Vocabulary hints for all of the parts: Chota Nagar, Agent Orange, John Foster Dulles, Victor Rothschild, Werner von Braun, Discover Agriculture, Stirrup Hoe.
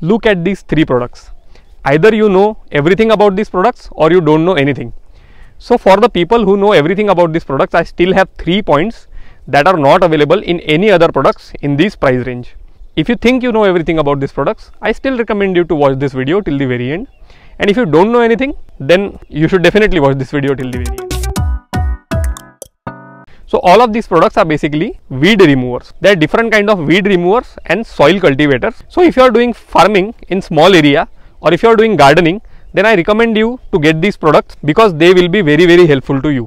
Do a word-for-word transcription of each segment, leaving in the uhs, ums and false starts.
look at these three products. Either you know everything about these products or you don't know anything. So for the people who know everything about these products, I still have three points that are not available in any other products in this price range. If you think you know everything about these products, I still recommend you to watch this video till the very end. And if you don't know anything, then you should definitely watch this video till the very end. So all of these products are basically weed removers. There are different kind of weed removers and soil cultivators. So if you are doing farming in small area or if you are doing gardening, then I recommend you to get these products because they will be very very helpful to you.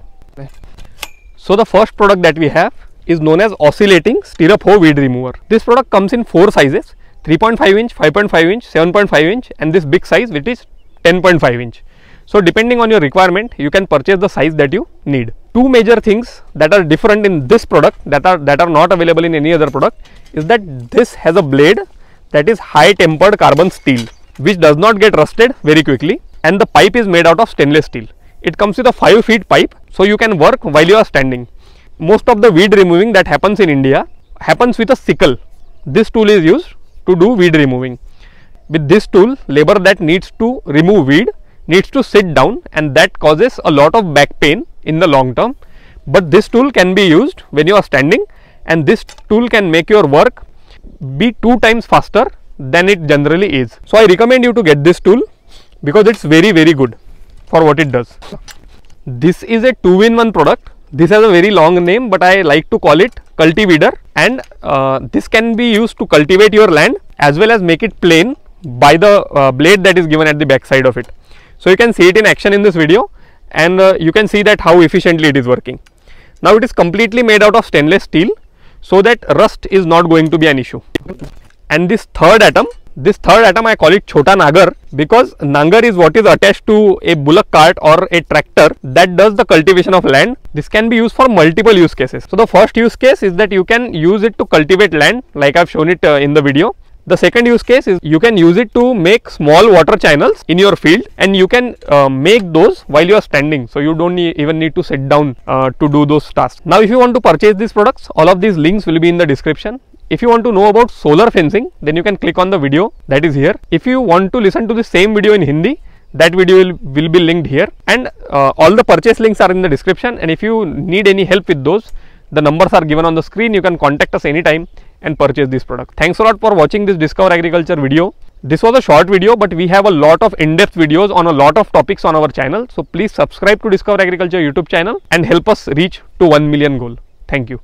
So the first product that we have is known as oscillating stirrup hoe weed remover. This product comes in four sizes: three point five inch, five point five inch, seven point five inch, and this big size which is ten point five inch. So depending on your requirement, you can purchase the size that you need. Two major things that are different in this product that are that are not available in any other product is that this has a blade that is high tempered carbon steel, which does not get rusted very quickly, and the pipe is made out of stainless steel. It comes with a five feet pipe, so you can work while you are standing. Most of the weed removing that happens in India happens with a sickle. This tool is used to do weed removing. With this tool, labor that needs to remove weed needs to sit down, and that causes a lot of back pain in the long term. But this tool can be used when you are standing, and this tool can make your work be two times faster than it generally is. So I recommend you to get this tool because it's very very good for what it does. This is a two in one product. This has a very long name, but I like to call it cultivator, and uh, this can be used to cultivate your land as well as make it plain by the uh, blade that is given at the back side of it. So you can see it in action in this video, and uh, you can see that how efficiently it is working. Now it is completely made out of stainless steel, so that rust is not going to be an issue. And this third atom, this third atom I call it Chota Nagar, because Nagar is what is attached to a bullock cart or a tractor that does the cultivation of land. This can be used for multiple use cases. So the first use case is that you can use it to cultivate land, like I've shown it uh, in the video. The second use case is you can use it to make small water channels in your field, and you can uh, make those while you are standing. So you don't need, even need to sit down uh, to do those tasks. Now if you want to purchase these products, all of these links will be in the description. If you want to know about solar fencing, then you can click on the video that is here. If you want to listen to the same video in Hindi, that video will, will be linked here, and uh, all the purchase links are in the description. And if you need any help with those, the numbers are given on the screen. You can contact us anytime and purchase this product. Thanks a lot for watching this Discover Agriculture video. This was a short video, but we have a lot of in-depth videos on a lot of topics on our channel. So please subscribe to Discover Agriculture YouTube channel and help us reach to one million goal. Thank you.